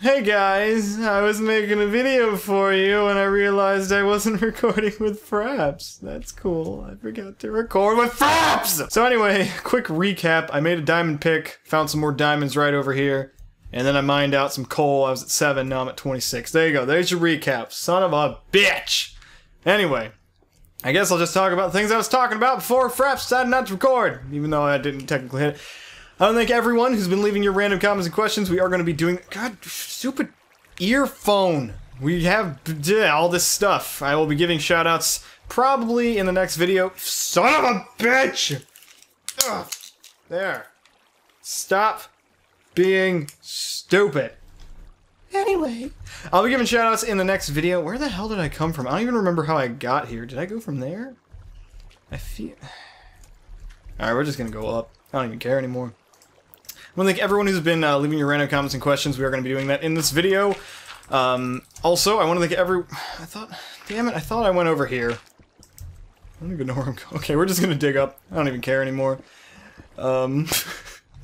Hey guys, I was making a video for you and I realized I wasn't recording with Fraps. That's cool, I forgot to record with Fraps! So anyway, quick recap, I made a diamond pick, found some more diamonds right over here, and then I mined out some coal. I was at 7, now I'm at 26. There you go, there's your recap, son of a bitch! Anyway, I guess I'll just talk about things I was talking about before Fraps decided not to record, even though I didn't technically hit it. I want to thank everyone who's been leaving your random comments and questions. We are going to be doing... God, stupid earphone. We have all this stuff. I will be giving shoutouts probably in the next video. Son of a bitch! Ugh. There. Stop being stupid. Anyway, I'll be giving shoutouts in the next video. Where the hell did I come from? I don't even remember how I got here. Did I go from there? I feel... Alright, we're just going to go up. I don't even care anymore. I want to thank everyone who's been leaving your random comments and questions. We are going to be doing that in this video. Also, I want to thank damn it, I thought I went over here. I don't even know where I'm going. Okay, we're just going to dig up. I don't even care anymore. I mean,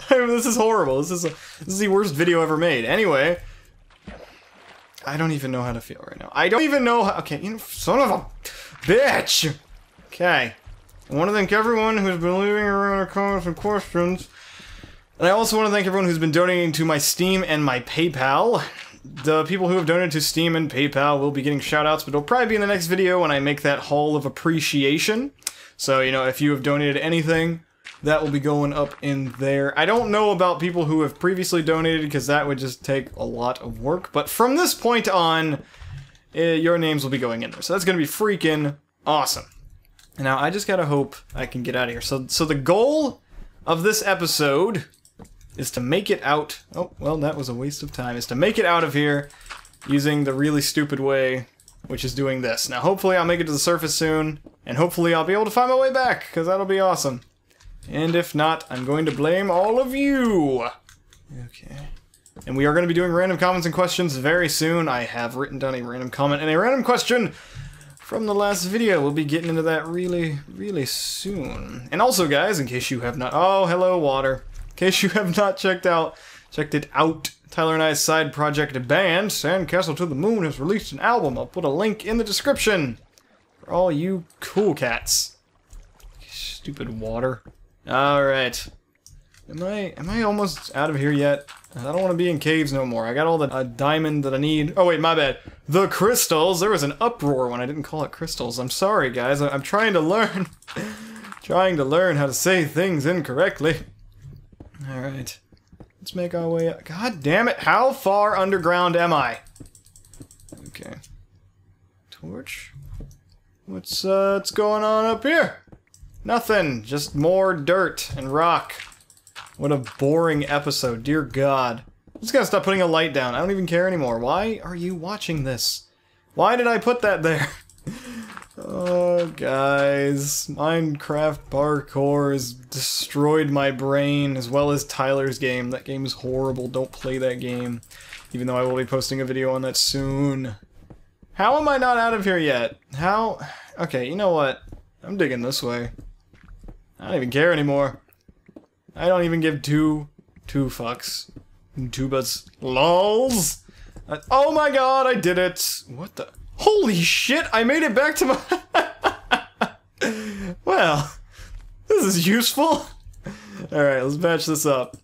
this is horrible. This is the worst video ever made. Anyway, I don't even know how to feel right now. I don't even know how... Okay, you know, son of a bitch! Okay. I want to thank everyone who's been leaving around our comments and questions. And I also want to thank everyone who's been donating to my Steam and my PayPal. The people who have donated to Steam and PayPal will be getting shoutouts, but it'll probably be in the next video when I make that haul of appreciation. So, you know, if you have donated anything, that will be going up in there. I don't know about people who have previously donated, because that would just take a lot of work. But from this point on, your names will be going in there. So that's going to be freaking awesome. Now, I just gotta hope I can get out of here. So the goal of this episode is to make it out... Oh, well, that was a waste of time. Is to make it out of here using the really stupid way, which is doing this. Now, hopefully I'll make it to the surface soon, and hopefully I'll be able to find my way back, because that'll be awesome. And if not, I'm going to blame all of you! Okay. And we are going to be doing random comments and questions very soon. I have written down a random comment and a random question from the last video. We'll be getting into that really, really soon. And also, guys, in case you have not... Oh, hello, water. In case you have not checked it out, Tyler and I's side project band, Sandcastle to the Moon, has released an album. I'll put a link in the description for all you cool cats. Stupid water. Alright. Am I almost out of here yet? I don't want to be in caves no more. I got all the diamond that I need. Oh wait, my bad. The crystals! There was an uproar when I didn't call it crystals. I'm sorry, guys. I'm trying to learn. Trying to learn how to say things incorrectly. Alright. Let's make our way up. God damn it! How far underground am I? Okay. Torch? What's going on up here? Nothing. Just more dirt and rock. What a boring episode, dear God. I'm just gonna stop putting a light down. I don't even care anymore. Why are you watching this? Why did I put that there? Oh, guys. Minecraft parkour has destroyed my brain, as well as Tyler's game. That game is horrible. Don't play that game. Even though I will be posting a video on that soon. How am I not out of here yet? How? Okay, you know what? I'm digging this way. I don't even care anymore. I don't even give two fucks. Two buzz. LOLs! Oh my god, I did it! What the? Holy shit, I made it back to my... Well, this is useful. Alright, let's match this up.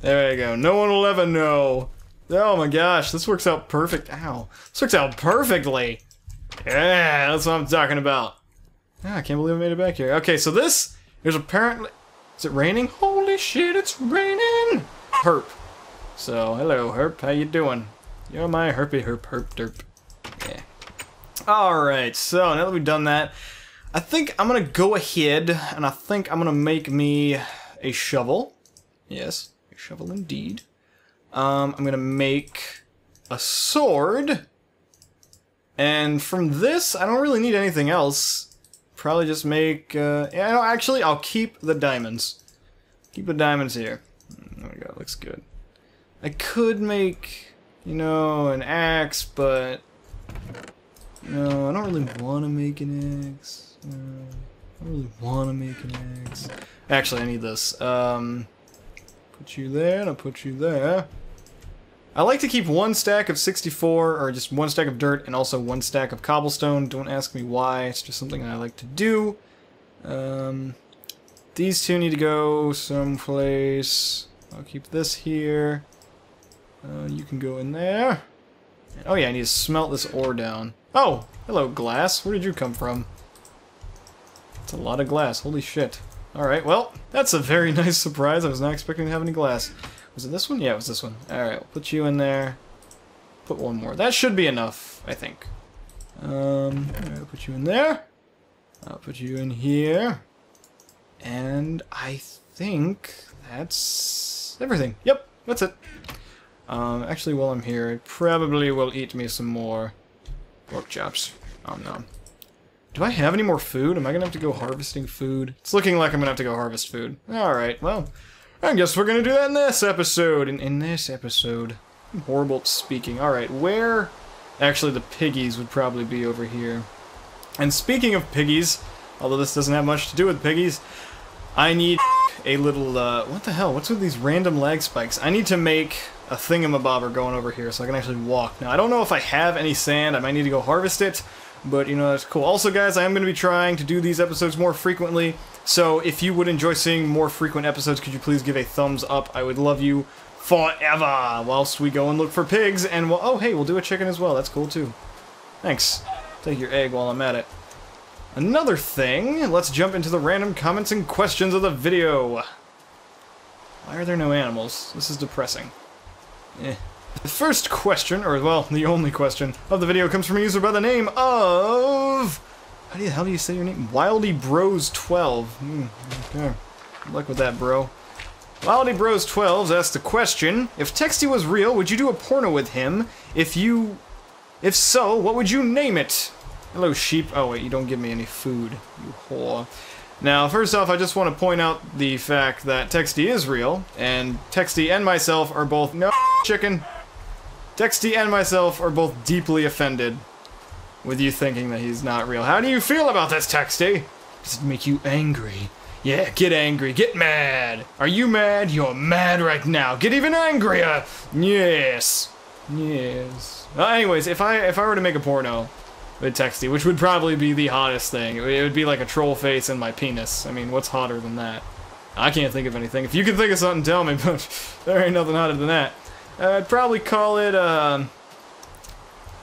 There we go. No one will ever know. Oh my gosh, this works out perfect. Ow. This works out perfectly. Yeah, that's what I'm talking about. Ah, I can't believe I made it back here. Okay, so this is apparently... Is it raining? Holy shit, it's raining! Herp. So, hello, Herp. How you doing? You're my herpy herp herp derp. Yeah. Alright, so now that we've done that, I think I'm gonna go ahead, and I think I'm gonna make me a shovel. Yes, a shovel indeed. I'm gonna make a sword. And from this, I don't really need anything else. Probably just make, yeah, no, actually, I'll keep the diamonds. Keep the diamonds here. Oh my god, looks good. I could make, you know, an axe, but... No, I don't really want to make an axe. I don't really want to make an axe. Actually, I need this. Put you there, and I'll put you there. I like to keep one stack of 64, or just one stack of dirt, and also one stack of cobblestone. Don't ask me why, it's just something I like to do. These two need to go someplace. I'll keep this here. You can go in there. Oh yeah, I need to smelt this ore down. Oh, hello glass. Where did you come from? That's a lot of glass. Holy shit. Alright, well, that's a very nice surprise. I was not expecting to have any glass. Was it this one? Yeah, it was this one. Alright, we'll put you in there. Put one more. That should be enough, I think. Alright, I'll put you in there. I'll put you in here. And I think that's everything. Yep, that's it. Actually, while I'm here, I probably will eat me some more pork chops. Om nom. Do I have any more food? Am I gonna have to go harvesting food? It's looking like I'm gonna have to go harvest food. Alright, well, I guess we're gonna do that in this episode. In this episode. I'm horrible at speaking. Alright, where... Actually, the piggies would probably be over here. And speaking of piggies, although this doesn't have much to do with piggies, I need a little, what the hell? What's with these random lag spikes? I need to make a thingamabobber going over here so I can actually walk. Now, I don't know if I have any sand. I might need to go harvest it, but, you know, that's cool. Also, guys, I am going to be trying to do these episodes more frequently, so if you would enjoy seeing more frequent episodes, could you please give a thumbs up? I would love you forever whilst we go and look for pigs, and we'll, oh, hey, we'll do a chicken as well. That's cool, too. Thanks. Take your egg while I'm at it. Another thing, let's jump into the random comments and questions of the video. Why are there no animals? This is depressing. Eh. The first question, or well, the only question of the video comes from a user by the name of... How the hell do you say your name? WildyBros12. Okay. Good luck with that, bro. WildyBros12 asked the question, if Texty was real, would you do a porno with him? If so, what would you name it? Hello, sheep. Oh, wait, you don't give me any food, you whore. Now, first off, I just want to point out the fact that Texty is real, and Texty and myself are both... No, chicken. Texty and myself are both deeply offended with you thinking that he's not real. How do you feel about this, Texty? Does it make you angry? Yeah, get angry. Get mad. Are you mad? You're mad right now. Get even angrier. Yes. Yes. Anyways, if I were to make a porno... with Texty, which would probably be the hottest thing. It would be like a troll face and my penis. I mean, what's hotter than that? I can't think of anything. If you can think of something, tell me, but there ain't nothing hotter than that. I'd probably call it,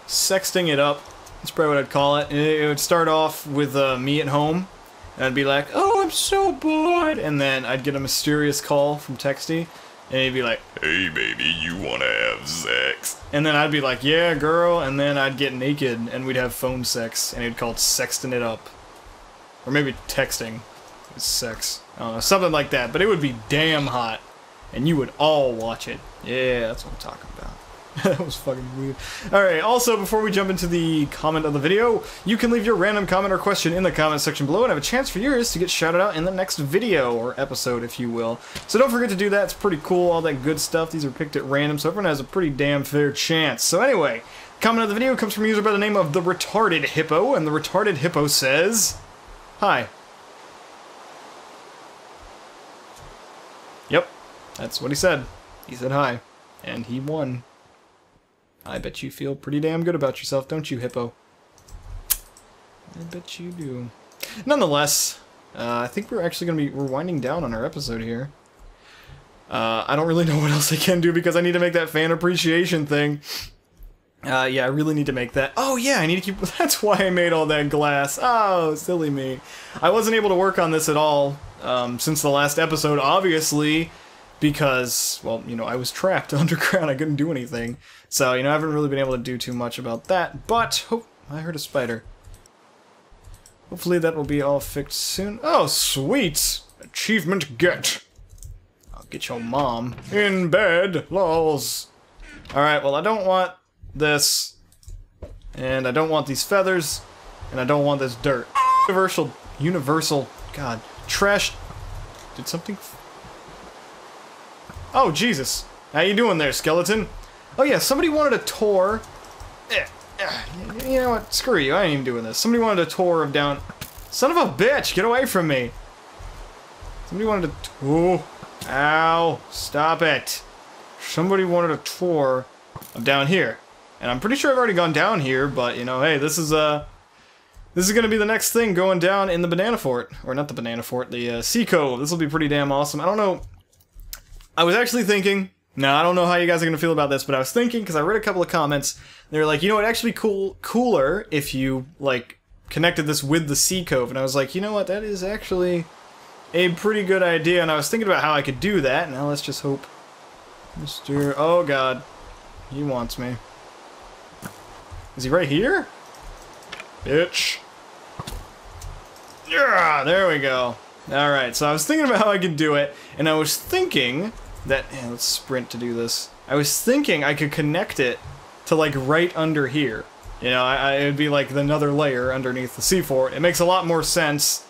Sexting It Up. That's probably what I'd call it. It would start off with, me at home. And I'd be like, oh, I'm so bored! And then I'd get a mysterious call from Texty. And he'd be like, hey baby, you wanna have sex? And then I'd be like, yeah girl, and then I'd get naked and we'd have phone sex, and he'd call it Sexting It Up. Or maybe texting is sex. I don't know, something like that, but it would be damn hot. And you would all watch it. Yeah, that's what I'm talking about. That was fucking weird. Alright, also, before we jump into the comment of the video, you can leave your random comment or question in the comment section below and have a chance for yours to get shouted out in the next video, or episode, if you will. So don't forget to do that, it's pretty cool, all that good stuff. These are picked at random, so everyone has a pretty damn fair chance. So anyway, comment of the video comes from a user by the name of The Retarded Hippo, and The Retarded Hippo says... Hi. Yep, that's what he said. He said hi. And he won. I bet you feel pretty damn good about yourself, don't you, Hippo? I bet you do. Nonetheless, I think we're actually going to be winding down on our episode here. I don't really know what else I can do because I need to make that fan appreciation thing. Yeah, I really need to make that. Oh, yeah, I need to keep... That's why I made all that glass. Oh, silly me. I wasn't able to work on this at all since the last episode, obviously. Because, well, you know, I was trapped underground, I couldn't do anything. So, you know, I haven't really been able to do too much about that, but... Oh, I heard a spider. Hopefully that will be all fixed soon. Oh, sweet! Achievement get! I'll get your mom. In bed, lols! Alright, well, I don't want this. And I don't want these feathers. And I don't want this dirt. Universal... God. Trash... Did something... Oh, Jesus. How you doing there, skeleton? Oh, yeah, somebody wanted a tour. You know what? Screw you. I ain't even doing this. Somebody wanted a tour of down... Son of a bitch! Get away from me! Somebody wanted a... Ow! Stop it! Somebody wanted a tour I'm down here. And I'm pretty sure I've already gone down here, but, you know, hey, this is gonna be the next thing going down in the Banana Fort. Or not the Banana Fort, the Sea Cove. This will be pretty damn awesome. I don't know. I was actually thinking... Now, I don't know how you guys are going to feel about this, but I was thinking, because I read a couple of comments, they were like, you know, it'd actually be cooler if you, like, connected this with the Sea Cove. And I was like, you know what, that is actually a pretty good idea. And I was thinking about how I could do that. Now, let's just hope. Mr. Oh, God. He wants me. Is he right here? Bitch. Yeah, there we go. All right, so I was thinking about how I could do it, and I was thinking... that, yeah, let's sprint to do this. I was thinking I could connect it to, like, right under here. You know, it would be, like, another layer underneath the sea fort. It makes a lot more sense.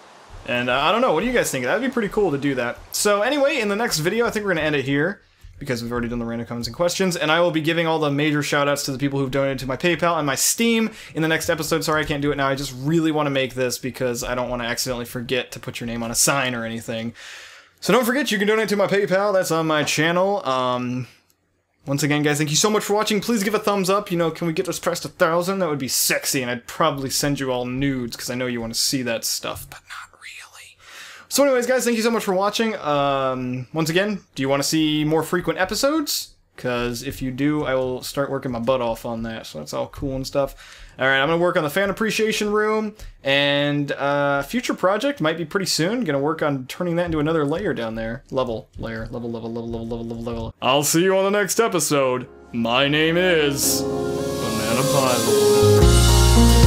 And, I don't know, what do you guys think? That would be pretty cool to do that. So, anyway, in the next video, I think we're going to end it here, because we've already done the random comments and questions, and I will be giving all the major shout-outs to the people who've donated to my PayPal and my Steam in the next episode. Sorry I can't do it now. I just really want to make this, because I don't want to accidentally forget to put your name on a sign or anything. So don't forget, you can donate to my PayPal, that's on my channel. Once again, guys, thank you so much for watching. Please give a thumbs up. You know, can we get this past 1,000? That would be sexy, and I'd probably send you all nudes, because I know you want to see that stuff, but not really. So anyways, guys, thank you so much for watching. Once again, do you want to see more frequent episodes? Because if you do, I will start working my butt off on that, so that's all cool and stuff. Alright, I'm going to work on the fan appreciation room, and future project might be pretty soon. Going to work on turning that into another layer down there. Level, layer, level, level, level, level, level, level, level. I'll see you on the next episode. My name is Banana Pie Lord.